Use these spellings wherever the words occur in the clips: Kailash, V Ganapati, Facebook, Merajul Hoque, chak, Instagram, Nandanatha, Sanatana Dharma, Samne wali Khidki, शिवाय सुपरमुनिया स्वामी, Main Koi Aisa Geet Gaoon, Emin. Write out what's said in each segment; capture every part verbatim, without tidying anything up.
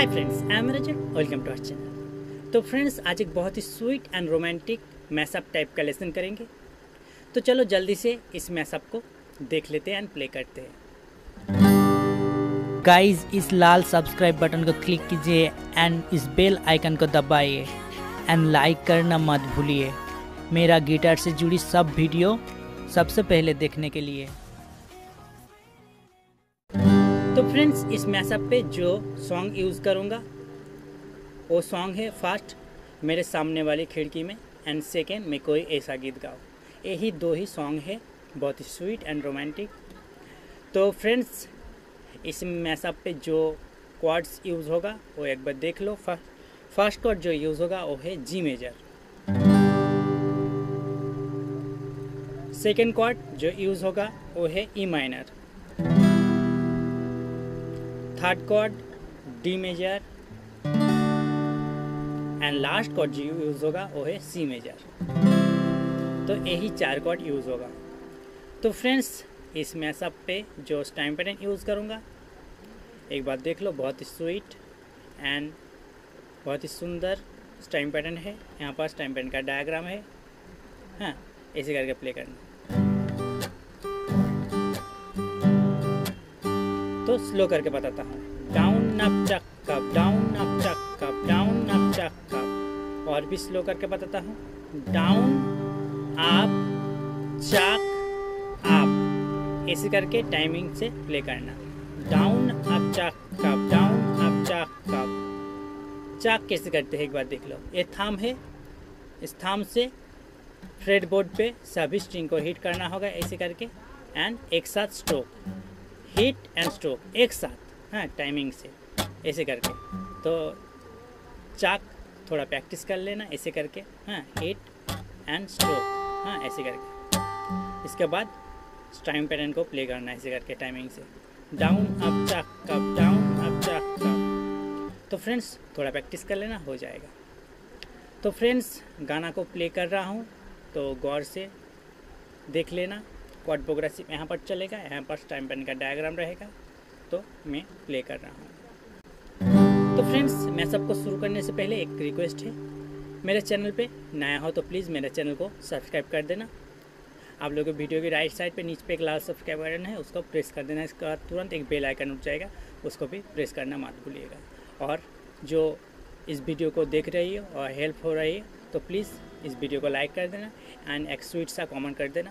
Hi friends, I am Marajul, welcome to our channel. तो friends, आज एक बहुत ही sweet and romantic mashup type का लेसन करेंगे, तो चलो जल्दी से इस मैसअप को देख लेते हैं एंड प्ले करते हैं। गाइस, इस लाल सब्सक्राइब बटन को क्लिक कीजिए एंड इस बेल आइकन को दबाइए एंड लाइक करना मत भूलिए मेरा गिटार से जुड़ी सब वीडियो सबसे पहले देखने के लिए। तो फ्रेंड्स, इस मैसअप पे जो सॉन्ग यूज़ करूँगा वो सॉन्ग है फर्स्ट मेरे सामने वाली खिड़की में एंड सेकेंड मैं कोई ऐसा गीत गाऊँ। यही दो ही सॉन्ग है, बहुत ही स्वीट एंड रोमांटिक। तो फ्रेंड्स, इस मैसअप पे जो क्वार्ड्स यूज़ होगा वो एक बार देख लो। फर्स्ट क्वार्ड जो यूज़ होगा वो है जी मेजर, सेकेंड क्वार्ड जो यूज़ होगा वो है E minor, third chord D major and last chord जो यूज़ होगा वो है सी मेजर। तो यही चार कॉर्ड यूज़ होगा। तो फ्रेंड्स, इस मैसअप पे जो स्टाइम पैटर्न यूज़ करूँगा एक बार देख लो। बहुत ही स्वीट एंड बहुत ही सुंदर स्टाइम पैटर्न है। यहाँ पर स्टाइम पैटर्न का डायग्राम है, हाँ, ऐसे करके प्ले करना। तो स्लो करके बताता हूँ। Down up tuck cup, down up tuck cup, down up tuck cup. और भी स्लो करके बताता हूँ। डाउन अप चक अप, ऐसे करके टाइमिंग से प्ले करना। Down up chuck cup, down up chuck cup. Chuck कैसे करते हैं एक बार देख लो। ये थाम है, इस थाम से फ्रेड बोर्ड पे सभी स्ट्रिंग को हिट करना होगा ऐसे करके एंड एक साथ स्ट्रोक, हिट एंड स्ट्रोक एक साथ, हाँ, टाइमिंग से ऐसे करके। तो चाक थोड़ा प्रैक्टिस कर लेना ऐसे करके, हाँ, हिट एंड स्ट्रोक, हाँ, ऐसे करके। इसके बाद टाइम पैटर्न को प्ले करना ऐसे करके टाइमिंग से। Down up chuck cup, down up chuck cup. तो फ्रेंड्स, थोड़ा प्रैक्टिस कर लेना, हो जाएगा। तो फ्रेंड्स, गाना को प्ले कर रहा हूँ तो गौर से देख लेना। क्वाड प्रोग्रेसिव यहाँ पर चलेगा, यहाँ पर टाइम पैटर्न का डायग्राम रहेगा। तो मैं प्ले कर रहा हूँ। तो फ्रेंड्स, मैं सबको शुरू करने से पहले एक रिक्वेस्ट है। मेरे चैनल पे नया हो तो प्लीज़ मेरे चैनल को सब्सक्राइब कर देना। आप लोगों को वीडियो की राइट साइड पे नीचे पे एक लाल सब्सक्राइब बटन है, उसको प्रेस कर देना। इसका तुरंत एक बेल आइकन उठ जाएगा, उसको भी प्रेस करना मत भूलिएगा। और जो इस वीडियो को देख रही है और हेल्प हो रही है तो प्लीज़ इस वीडियो को लाइक कर देना एंड एक स्वीट सा कॉमेंट कर देना।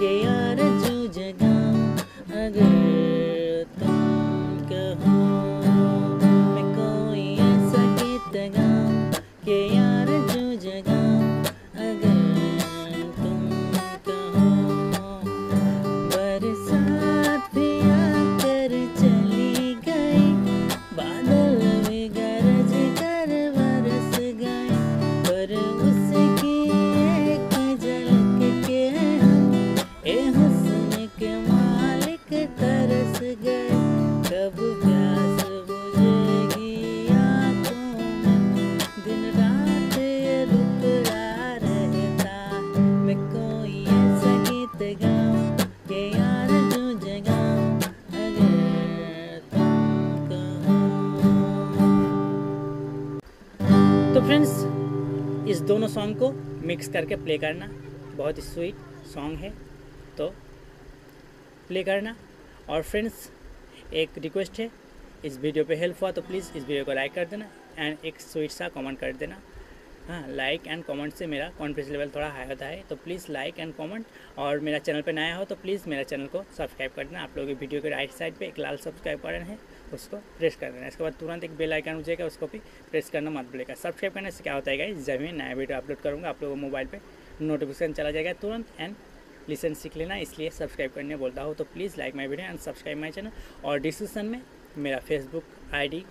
कि यार जो जगाऊं अगर फ्रेंड्स, इस दोनों सॉन्ग को मिक्स करके प्ले करना। बहुत ही स्वीट सॉन्ग है, तो प्ले करना। और फ्रेंड्स, एक रिक्वेस्ट है, इस वीडियो पे हेल्प हुआ तो प्लीज़ इस वीडियो को लाइक कर देना एंड एक स्वीट सा कमेंट कर देना, हाँ। लाइक एंड कमेंट से मेरा कॉन्फिडेंस लेवल थोड़ा हाई होता है, तो प्लीज़ लाइक एंड कमेंट। और मेरा चैनल पे नया हो तो प्लीज़ मेरा चैनल को सब्सक्राइब कर देना। आप लोगों की वीडियो के राइट साइड पे एक लाल सब्सक्राइब बटन है, उसको प्रेस कर देना। इसके बाद तुरंत एक बेल आइकन हो जाएगा, उसको भी प्रेस करना मत भूलिएगा। सब्सक्राइब करने से क्या होता है गाइस, जब मैं नया वीडियो अपलोड करूँगा आप लोगों को मोबाइल पर नोटिफिकेशन चला जाएगा तुरंत एंड लिसन सीख लेना। इसलिए सब्सक्राइब करने बोलता हूँ। तो please like my video and subscribe my channel. और डिस्क्रिप्शन में मेरा फेसबुक आई डी,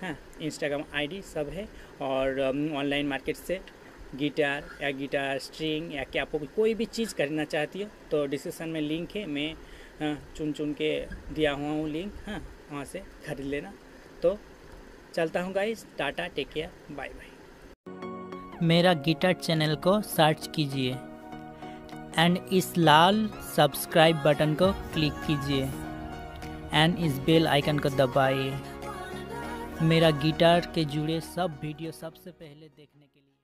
हाँ, इंस्टाग्राम आईडी सब है। और ऑनलाइन मार्केट से गिटार या गिटार स्ट्रिंग या क्या आपको कोई भी चीज़ करना चाहती हो तो डिस्क्रिप्शन में लिंक है, मैं चुन चुन के दिया हुआ हूँ लिंक, हाँ वहाँ से खरीद लेना। तो चलता हूँ guys, tata, take care, bye bye. मेरा गिटार चैनल को सर्च कीजिए एंड इस लाल सब्सक्राइब बटन को क्लिक कीजिए एंड इस बेल आइकन को दबाइए मेरा गिटार के जुड़े सब वीडियो सबसे पहले देखने के लिए।